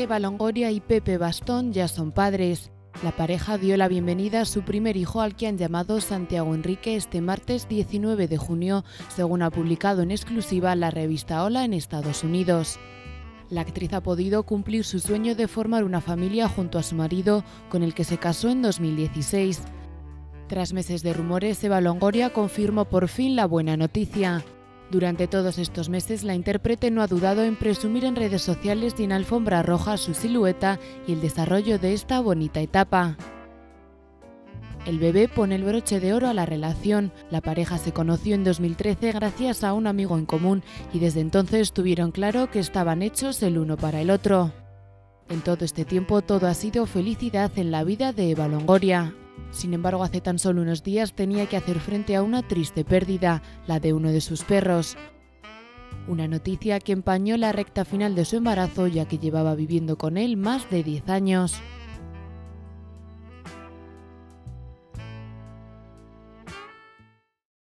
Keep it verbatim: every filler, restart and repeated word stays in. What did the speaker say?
Eva Longoria y Pepe Bastón ya son padres. La pareja dio la bienvenida a su primer hijo, al que han llamado Santiago Enrique, este martes diecinueve de junio, según ha publicado en exclusiva la revista Hola en Estados Unidos. La actriz ha podido cumplir su sueño de formar una familia junto a su marido, con el que se casó en dos mil dieciséis. Tras meses de rumores, Eva Longoria confirmó por fin la buena noticia. Durante todos estos meses, la intérprete no ha dudado en presumir en redes sociales y en alfombra roja su silueta y el desarrollo de esta bonita etapa. El bebé pone el broche de oro a la relación. La pareja se conoció en dos mil trece gracias a un amigo en común y desde entonces tuvieron claro que estaban hechos el uno para el otro. En todo este tiempo, todo ha sido felicidad en la vida de Eva Longoria. Sin embargo, hace tan solo unos días tenía que hacer frente a una triste pérdida, la de uno de sus perros. Una noticia que empañó la recta final de su embarazo, ya que llevaba viviendo con él más de diez años.